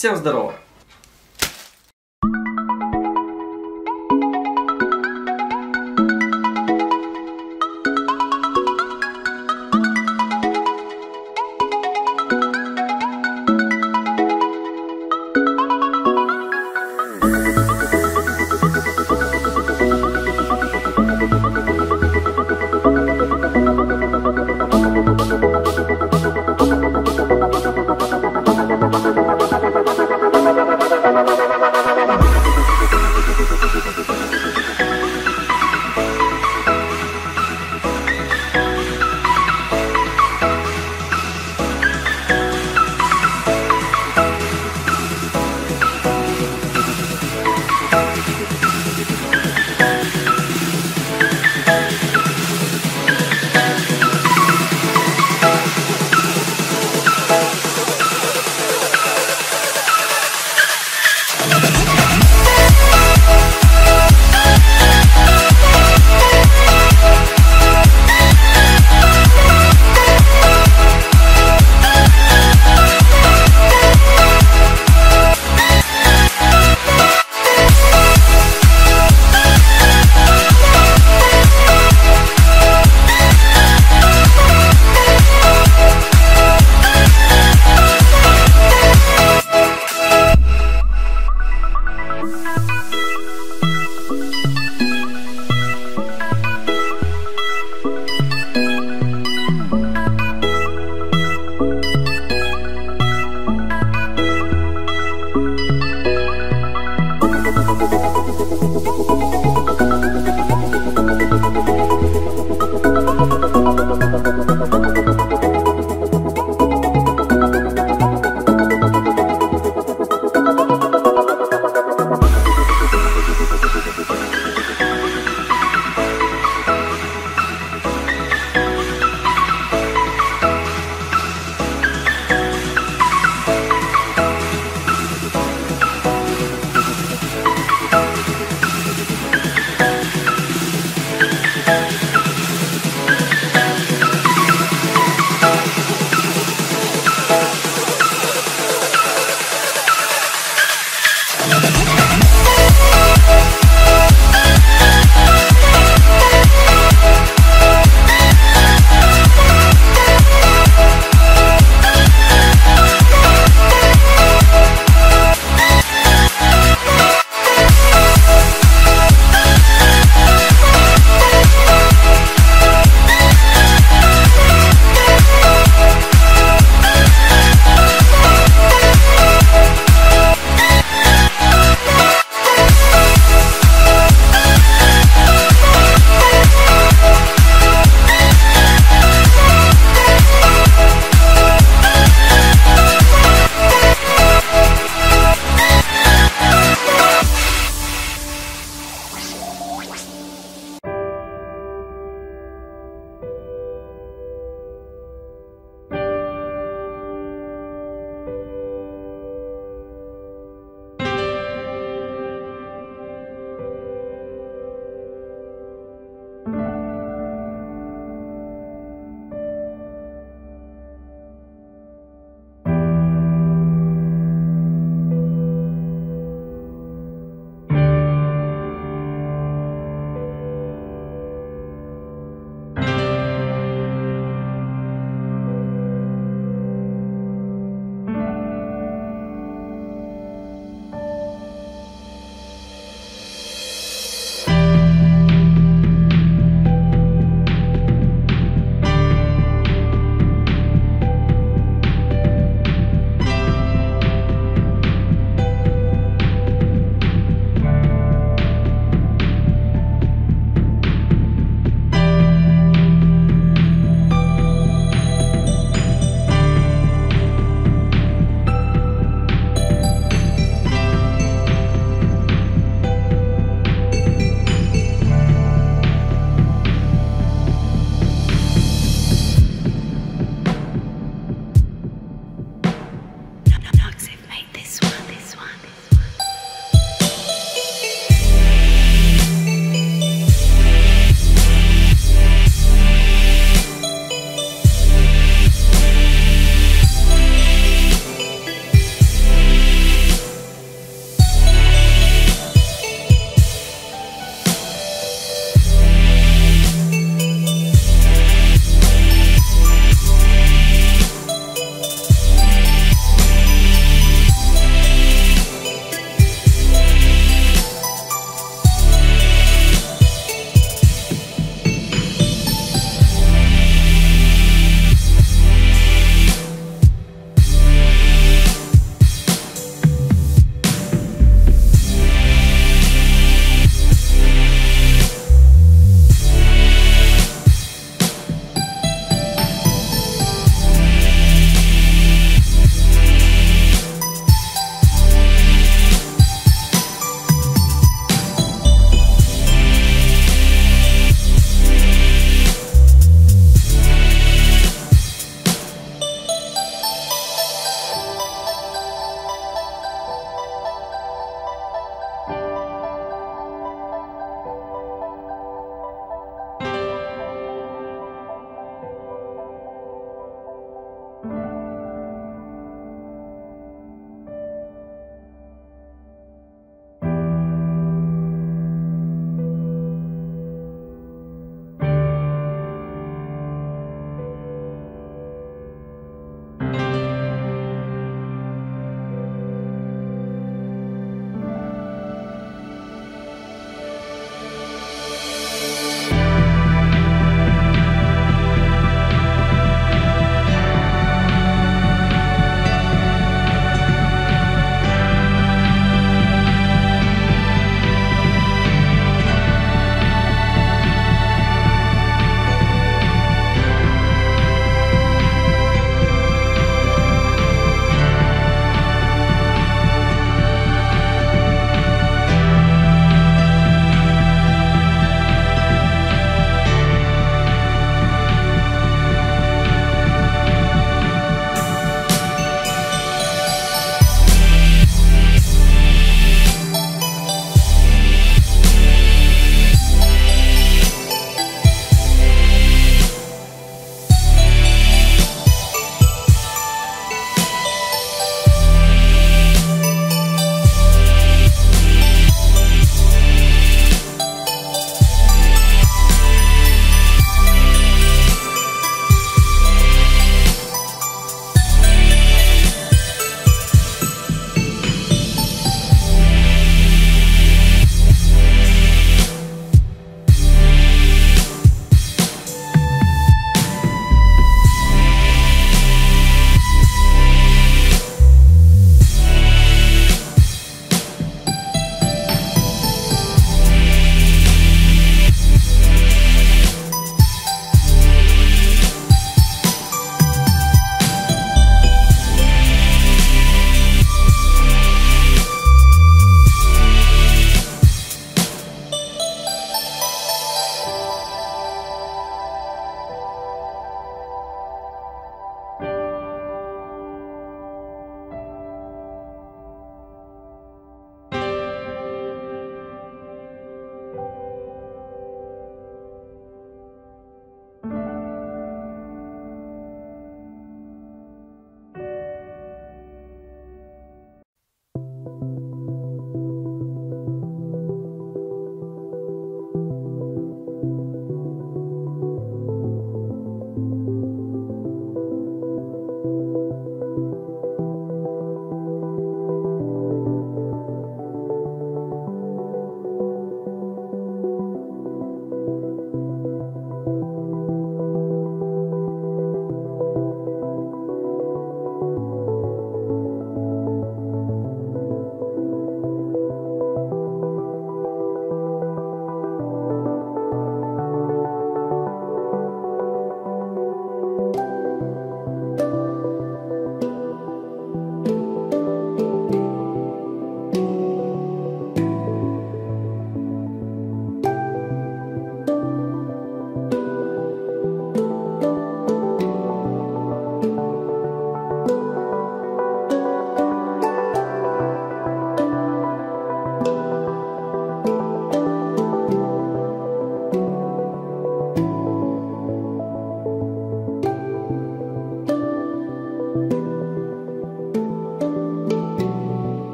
Всем здорово!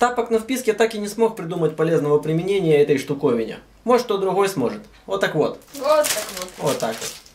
Тапок на вписке так и не смог придумать полезного применения этой штуковине. Может, кто другой сможет. Вот так вот. Вот так вот. Вот так вот.